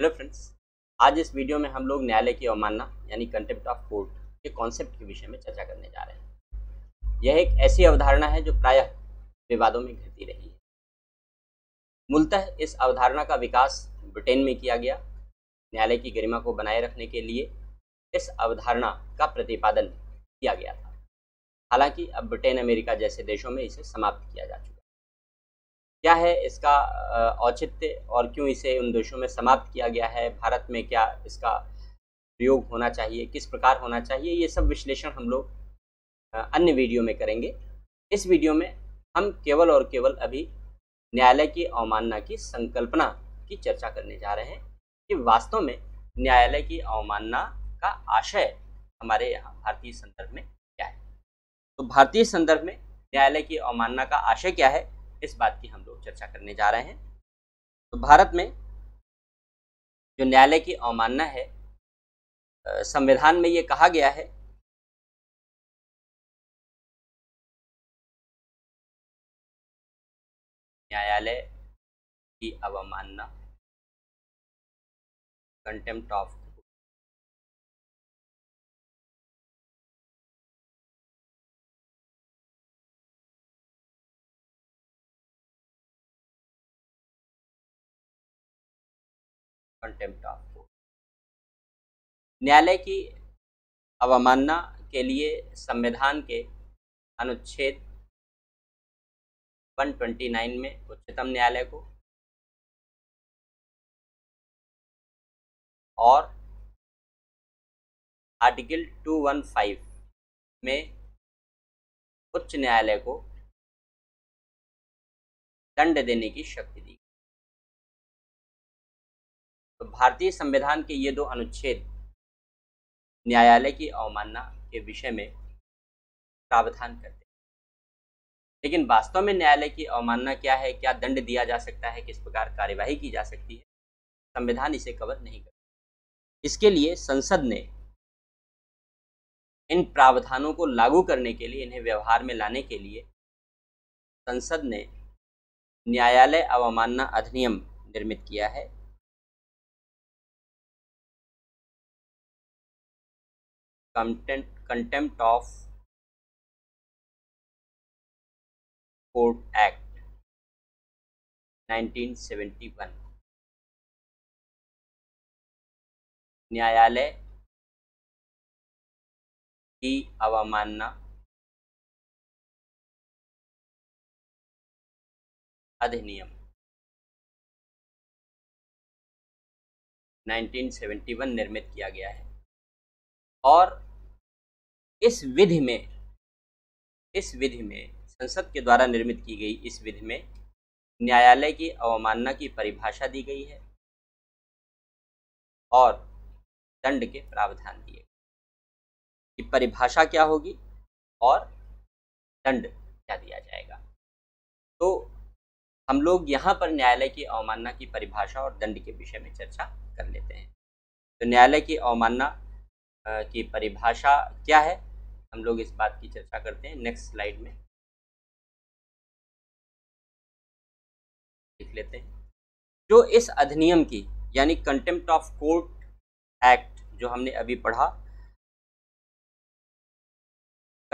Hello friends, आज इस video में हम लोग न्यायालय की अवमानना यानी कंटेम्प्ट ऑफ कोर्ट के कॉन्सेप्ट के विषय में चर्चा करने जा रहे हैं। यह एक ऐसी अवधारणा है जो प्रायः विवादों में घिरती रही है। मूलतः इस अवधारणा का विकास ब्रिटेन में किया गया। न्यायालय की गरिमा को बनाए रखने के लिए इस अवधारणा का प्रतिपादन किया गया था। हालांकि अब ब्रिटेन, अमेरिका जैसे देशों में इसे समाप्त किया जा चुका है। क्या है इसका औचित्य और क्यों इसे उन देशों में समाप्त किया गया है, भारत में क्या इसका प्रयोग होना चाहिए, किस प्रकार होना चाहिए, ये सब विश्लेषण हम लोग अन्य वीडियो में करेंगे। इस वीडियो में हम केवल और केवल अभी न्यायालय की अवमानना की संकल्पना की चर्चा करने जा रहे हैं कि वास्तव में न्यायालय की अवमानना का आशय हमारे यहाँ भारतीय संदर्भ में क्या है। तो भारतीय संदर्भ में न्यायालय की अवमानना का आशय क्या है, इस बात की हम लोग चर्चा करने जा रहे हैं। तो भारत में जो न्यायालय की अवमानना है, संविधान में ये कहा गया है न्यायालय की अवमानना कंटेम्प्ट ऑफ कोर्ट न्यायालय की अवमानना के लिए संविधान के अनुच्छेद 129 में उच्चतम न्यायालय को और आर्टिकल 215 में उच्च न्यायालय को दंड देने की शक्ति दी। भारतीय संविधान के ये दो अनुच्छेद न्यायालय की अवमानना के विषय में प्रावधान करते हैं, लेकिन वास्तव में न्यायालय की अवमानना क्या है, क्या दंड दिया जा सकता है, किस प्रकार कार्यवाही की जा सकती है, संविधान इसे कवर नहीं करता। इसके लिए संसद ने इन प्रावधानों को लागू करने के लिए, इन्हें व्यवहार में लाने के लिए संसद ने न्यायालय अवमानना अधिनियम निर्मित किया है। कंटेम्प्ट ऑफ कोर्ट एक्ट 1971 न्यायालय की अवमानना अधिनियम 1971 निर्मित किया गया है और इस विधि में संसद के द्वारा निर्मित की गई इस विधि में न्यायालय की अवमानना की परिभाषा दी गई है और दंड के प्रावधान दिए गए कि परिभाषा क्या होगी और दंड क्या दिया जाएगा। तो हम लोग यहाँ पर न्यायालय की अवमानना की परिभाषा और दंड के विषय में चर्चा कर लेते हैं। तो न्यायालय की अवमानना की परिभाषा क्या है, हम लोग इस बात की चर्चा करते हैं। नेक्स्ट स्लाइड में लिख लेते हैं। जो इस अधिनियम की यानी कंटेम्प्ट ऑफ कोर्ट एक्ट, जो हमने अभी पढ़ा,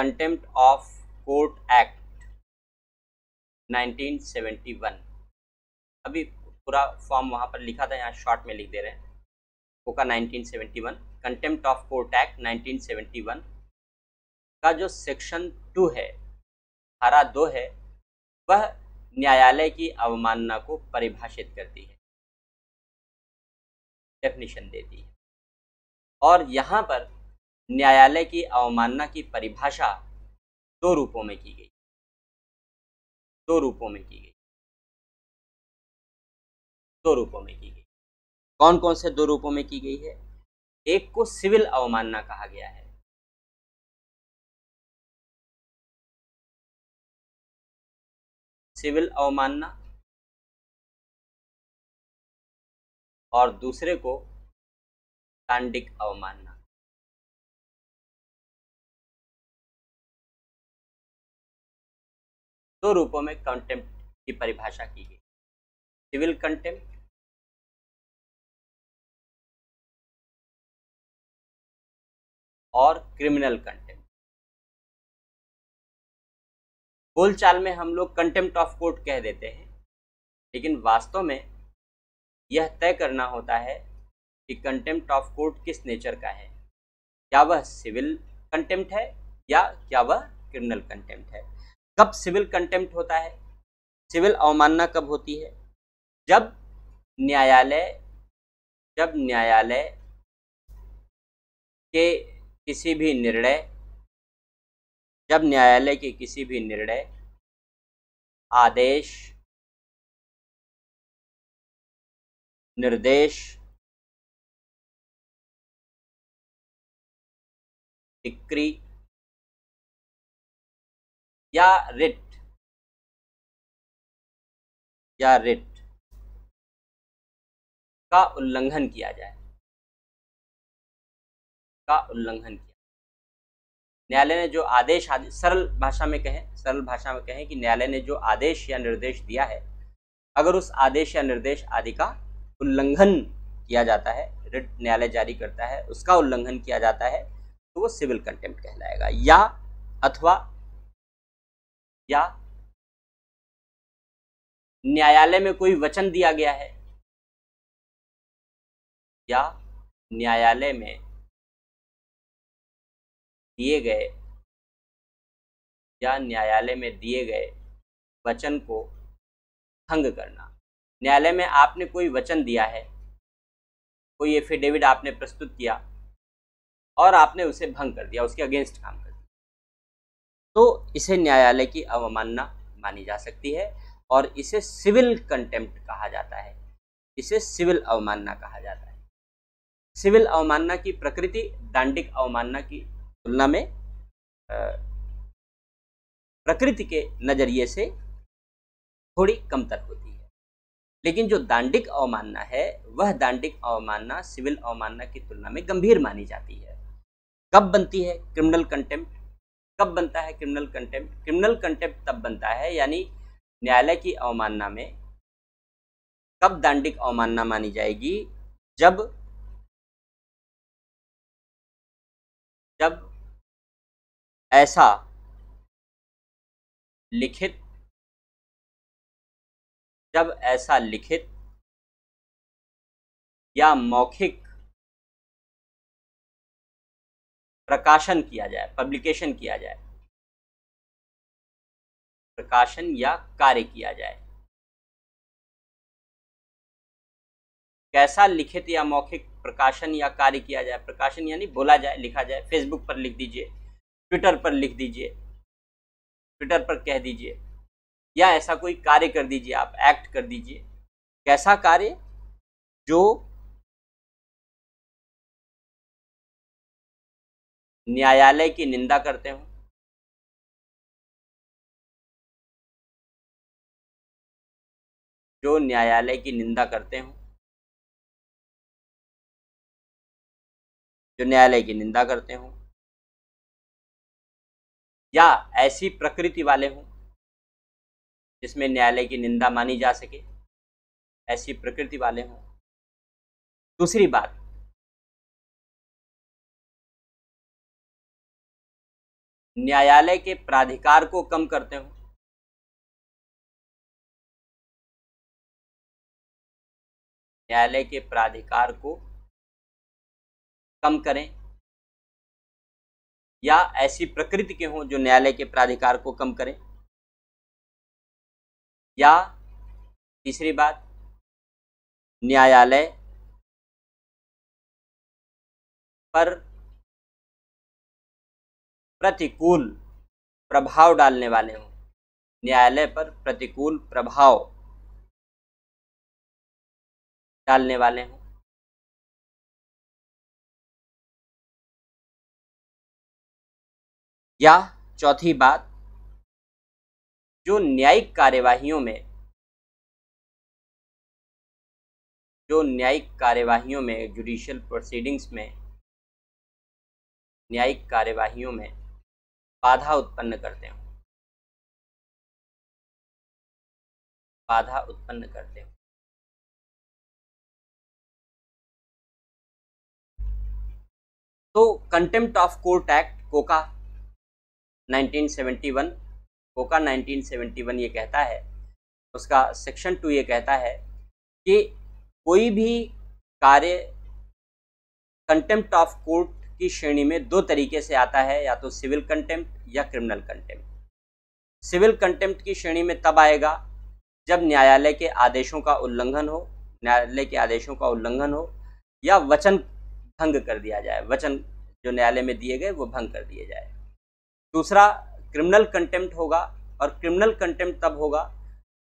कंटेम्प्ट ऑफ कोर्ट एक्ट 1971, अभी पूरा फॉर्म वहां पर लिखा था, यहाँ शॉर्ट में लिख दे रहे हैं। ओका 1971 कंटेम्प्ट ऑफ कोर्ट एक्ट 1971 का जो सेक्शन 2 है, धारा 2 है, वह न्यायालय की अवमानना को परिभाषित करती है, डेफिनेशन देती है। और यहाँ पर न्यायालय की अवमानना की परिभाषा दो रूपों में की गई। कौन कौन से दो रूपों में की गई है? एक को सिविल अवमानना कहा गया है, सिविल अवमानना, और दूसरे को सांडिक अवमानना। दो रूपों में कंटेम्प्ट की परिभाषा की गई, सिविल कंटेम्प्ट और क्रिमिनल कंटेम्प्ट। बोलचाल में हम लोग कंटेम्प्ट ऑफ कोर्ट कह देते हैं, लेकिन वास्तव में यह तय करना होता है कि कंटेम्प्ट ऑफ कोर्ट किस नेचर का है, क्या वह सिविल कंटेम्प्ट है या क्या वह क्रिमिनल कंटेम्प्ट है। कब सिविल कंटेम्प्ट होता है, सिविल अवमानना कब होती है? जब न्यायालय के किसी भी निर्णय आदेश, निर्देश डिक्री या रिट का उल्लंघन किया जाए न्यायालय ने जो आदेश, सरल भाषा में कहें कि न्यायालय ने जो आदेश या निर्देश दिया है, अगर उस आदेश या निर्देश आदि का उल्लंघन किया जाता है, रिट न्यायालय जारी करता है, उसका उल्लंघन किया जाता है तो वो सिविल कंटेम्प्ट कहलाएगा। या न्यायालय में कोई वचन दिया गया है, या न्यायालय में दिए गए वचन को भंग करना। न्यायालय में आपने कोई वचन दिया है, कोई एफिडेविट आपने प्रस्तुत किया और आपने उसे भंग कर दिया, उसके अगेंस्ट काम कर दिया, तो इसे न्यायालय की अवमानना मानी जा सकती है और इसे सिविल कंटेम्प्ट कहा जाता है, इसे सिविल अवमानना कहा जाता है। सिविल अवमानना की प्रकृति दांडिक अवमानना की तुलना में प्रकृति के नजरिए से थोड़ी कमतर होती है, लेकिन जो दांडिक अवमानना है वह दांडिक अवमानना सिविल अवमानना की तुलना में गंभीर मानी जाती है। कब बनती है क्रिमिनल कंटेम्प्ट? कब बनता है क्रिमिनल कंटेम्प्ट? क्रिमिनल कंटेम्प्ट तब बनता है, यानी न्यायालय की अवमानना में कब दांडिक अवमानना मानी जाएगी, जब ऐसा लिखित या मौखिक प्रकाशन किया जाए, पब्लिकेशन किया जाए, प्रकाशन या कार्य किया जाए। कैसा लिखित या मौखिक प्रकाशन या कार्य किया जाए? प्रकाशन यानी बोला जाए, लिखा जाए। फेसबुक पर लिख दीजिए, ट्विटर पर लिख दीजिए, ट्विटर पर कह दीजिए, या ऐसा कोई कार्य कर दीजिए, आप एक्ट कर दीजिए। कैसा कार्य? जो न्यायालय की निंदा करते हो, जो न्यायालय की निंदा करते हो या ऐसी प्रकृति वाले हों जिसमें न्यायालय की निंदा मानी जा सके, ऐसी प्रकृति वाले हों। दूसरी बात, न्यायालय के प्राधिकार को कम करते हों, न्यायालय के प्राधिकार को कम करें, या ऐसी प्रकृति के हों जो न्यायालय के प्राधिकार को कम करें, या तीसरी बात, न्यायालय पर प्रतिकूल प्रभाव डालने वाले हों, या चौथी बात, जो न्यायिक कार्यवाहियों में जुडिशियल प्रोसीडिंग्स में न्यायिक कार्यवाहियों में बाधा उत्पन्न करते हो। तो कंटेम्प्ट ऑफ कोर्ट एक्ट कोका 1971 ये कहता है, उसका सेक्शन 2 ये कहता है कि कोई भी कार्य कंटेम्प्ट ऑफ कोर्ट की श्रेणी में दो तरीके से आता है, या तो सिविल कंटेम्प्ट या क्रिमिनल कंटेम्प्ट। सिविल कंटेम्प्ट की श्रेणी में तब आएगा जब न्यायालय के आदेशों का उल्लंघन हो, या वचन भंग कर दिया जाए, वचन जो न्यायालय में दिए गए वो भंग कर दिए जाए। दूसरा क्रिमिनल कंटेम्प्ट होगा, और क्रिमिनल कंटेम्प्ट तब होगा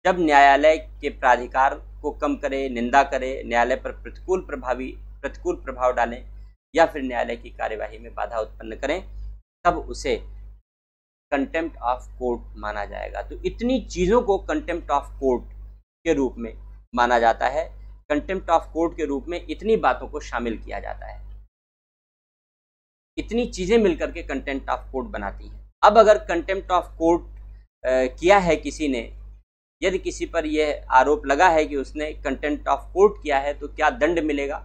जब न्यायालय के प्राधिकार को कम करे, निंदा करे, न्यायालय पर प्रतिकूल प्रभाव डालें, या फिर न्यायालय की कार्यवाही में बाधा उत्पन्न करें, तब उसे कंटेम्प्ट ऑफ कोर्ट माना जाएगा। तो इतनी चीज़ों को कंटेम्प्ट ऑफ कोर्ट के रूप में माना जाता है, कंटेम्प्ट ऑफ कोर्ट के रूप में इतनी बातों को शामिल किया जाता है, इतनी चीज़ें मिलकर के कंटेम्प्ट ऑफ कोर्ट बनाती हैं। अब अगर कंटेम्प्ट ऑफ कोर्ट किया है किसी ने, यदि किसी पर यह आरोप लगा है कि उसने कंटेम्प्ट ऑफ कोर्ट किया है, तो क्या दंड मिलेगा,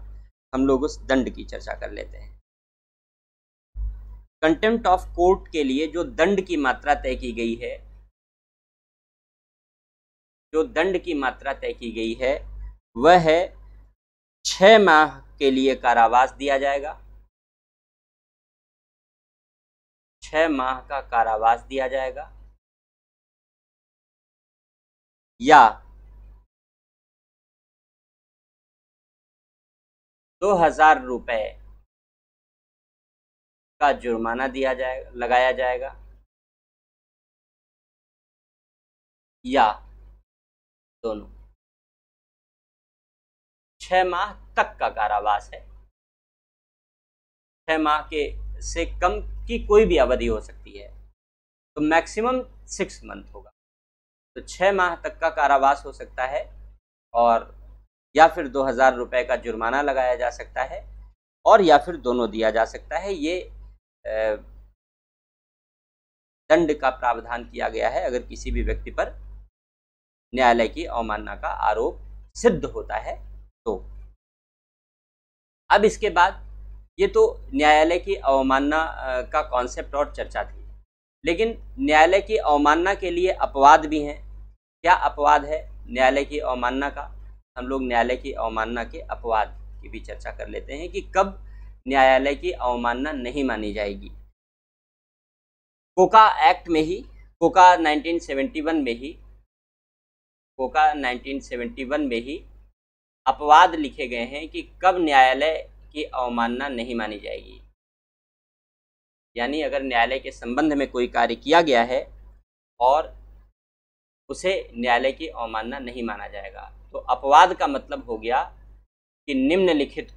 हम लोग उस दंड की चर्चा कर लेते हैं। कंटेम्प्ट ऑफ कोर्ट के लिए जो दंड की मात्रा तय की गई है, वह है 6 माह के लिए कारावास दिया जाएगा, 6 माह का कारावास दिया जाएगा, या 2000 रुपये का जुर्माना दिया जाएगा, लगाया जाएगा, या दोनों। 6 माह तक का कारावास है, 6 माह के से कम की कोई भी अवधि हो सकती है, तो मैक्सिमम 6 मंथ होगा। तो 6 माह तक का कारावास हो सकता है, और या फिर 2000 रुपये का जुर्माना लगाया जा सकता है, और या फिर दोनों दिया जा सकता है। ये दंड का प्रावधान किया गया है अगर किसी भी व्यक्ति पर न्यायालय की अवमानना का आरोप सिद्ध होता है तो। अब इसके बाद, ये तो न्यायालय की अवमानना का कॉन्सेप्ट और चर्चा थी, लेकिन न्यायालय की अवमानना के लिए अपवाद भी हैं। क्या अपवाद है न्यायालय की अवमानना का, हम लोग न्यायालय की अवमानना के अपवाद की भी चर्चा कर लेते हैं कि कब न्यायालय की अवमानना नहीं मानी जाएगी। कोका एक्ट में ही, कोका 1971 में ही अपवाद लिखे गए हैं कि कब न्यायालय की अवमानना नहीं मानी जाएगी। यानी अगर न्यायालय के संबंध में कोई कार्य किया गया है और उसे न्यायालय की अवमानना नहीं माना जाएगा, तो अपवाद का मतलब हो गया कि निम्नलिखित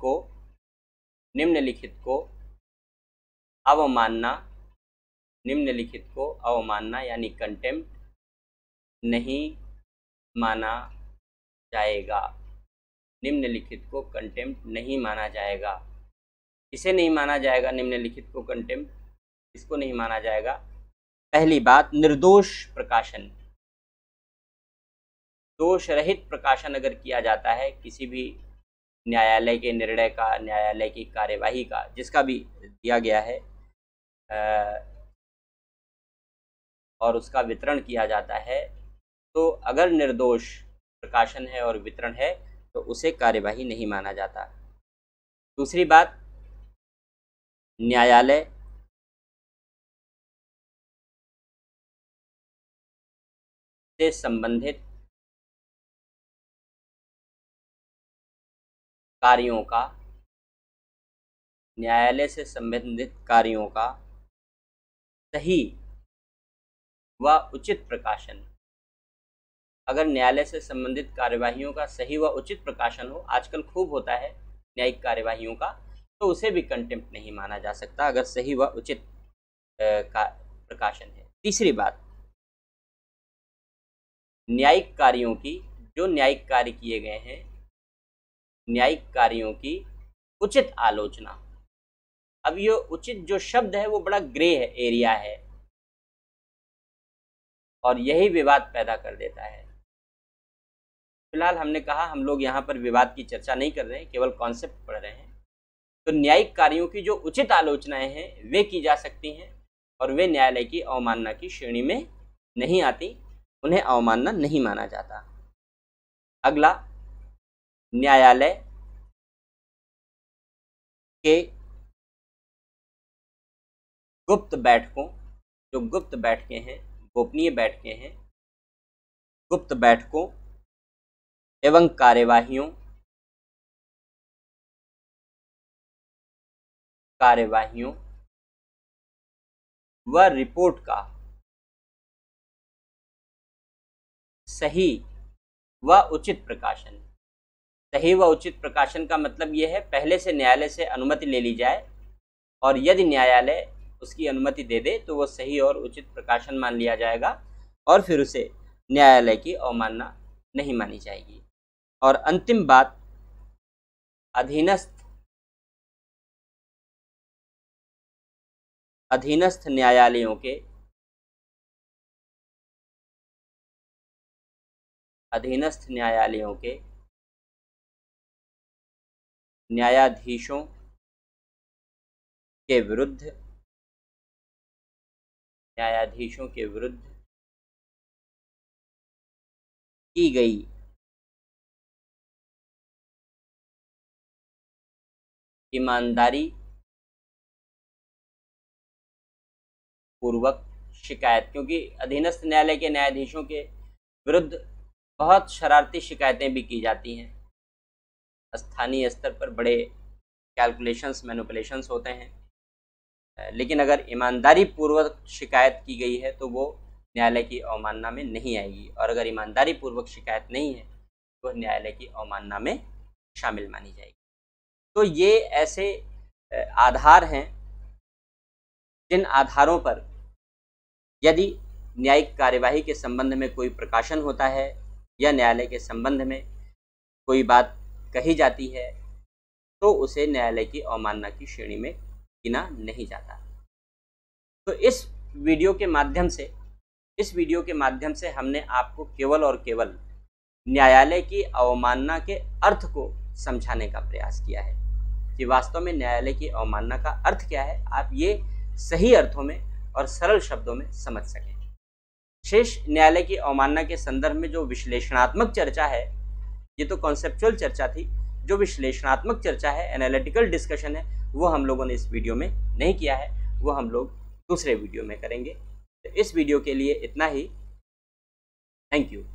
को अवमानना यानी कंटेम्प्ट नहीं माना जाएगा, इसे नहीं माना जाएगा, निम्नलिखित को कंटेम्प्ट इसको नहीं माना जाएगा। पहली बात, निर्दोष प्रकाशन, दोष रहित प्रकाशन अगर किया जाता है किसी भी न्यायालय के निर्णय का, न्यायालय की कार्यवाही का, जिसका भी दिया गया है, और उसका वितरण किया जाता है, तो अगर निर्दोष प्रकाशन है और वितरण है तो उसे कार्यवाही नहीं माना जाता। दूसरी बात, न्यायालय से संबंधित कार्यों का सही व उचित प्रकाशन। अगर न्यायालय से संबंधित कार्यवाहियों का सही व उचित प्रकाशन हो, आजकल खूब होता है न्यायिक कार्यवाहियों का, तो उसे भी कंटेम्प्ट नहीं माना जा सकता अगर सही व उचित का प्रकाशन है। तीसरी बात, न्यायिक कार्यों की, जो न्यायिक कार्य किए गए हैं, न्यायिक कार्यों की उचित आलोचना। अब ये उचित जो शब्द है वो बड़ा ग्रे है, एरिया है, और यही विवाद पैदा कर देता है। फिलहाल हमने कहा, हम लोग यहाँ पर विवाद की चर्चा नहीं कर रहे हैं, केवल कॉन्सेप्ट पढ़ रहे हैं। तो न्यायिक कार्यों की जो उचित आलोचनाएं हैं वे की जा सकती हैं और वे न्यायालय की अवमानना की श्रेणी में नहीं आती, उन्हें अवमानना नहीं माना जाता। अगला, न्यायालय के गुप्त बैठकों, जो गुप्त बैठकें हैं, गोपनीय बैठकें हैं, गुप्त बैठकों एवं कार्यवाहियों व रिपोर्ट का सही व उचित प्रकाशन। सही व उचित प्रकाशन का मतलब यह है पहले से न्यायालय से अनुमति ले ली जाए और यदि न्यायालय उसकी अनुमति दे दे तो वो सही और उचित प्रकाशन मान लिया जाएगा और फिर उसे न्यायालय की अवमानना नहीं मानी जाएगी। और अंतिम बात, अधीनस्थ न्यायालयों के न्यायाधीशों के विरुद्ध की गई ईमानदारी पूर्वक शिकायत, क्योंकि अधीनस्थ न्यायालय के न्यायाधीशों के विरुद्ध बहुत शरारती शिकायतें भी की जाती हैं। स्थानीय स्तर पर बड़े कैलकुलेशंस, मैनिपुलेशंस होते हैं, लेकिन अगर ईमानदारी पूर्वक शिकायत की गई है तो वो न्यायालय की अवमानना में नहीं आएगी और अगर ईमानदारी पूर्वक शिकायत नहीं है तो न्यायालय की अवमानना में शामिल मानी जाएगी। तो ये ऐसे आधार हैं जिन आधारों पर यदि न्यायिक कार्यवाही के संबंध में कोई प्रकाशन होता है या न्यायालय के संबंध में कोई बात कही जाती है तो उसे न्यायालय की अवमानना की श्रेणी में गिना नहीं जाता। तो इस वीडियो के माध्यम से हमने आपको केवल और केवल न्यायालय की अवमानना के अर्थ को समझाने का प्रयास किया है कि वास्तव में न्यायालय की अवमानना का अर्थ क्या है, आप ये सही अर्थों में और सरल शब्दों में समझ सकें। शेष न्यायालय की अवमानना के संदर्भ में जो विश्लेषणात्मक चर्चा है, ये तो कॉन्सेप्चुअल चर्चा थी, जो विश्लेषणात्मक चर्चा है, एनालिटिकल डिस्कशन है, वो हम लोगों ने इस वीडियो में नहीं किया है, वो हम लोग दूसरे वीडियो में करेंगे। तो इस वीडियो के लिए इतना ही। Thank you.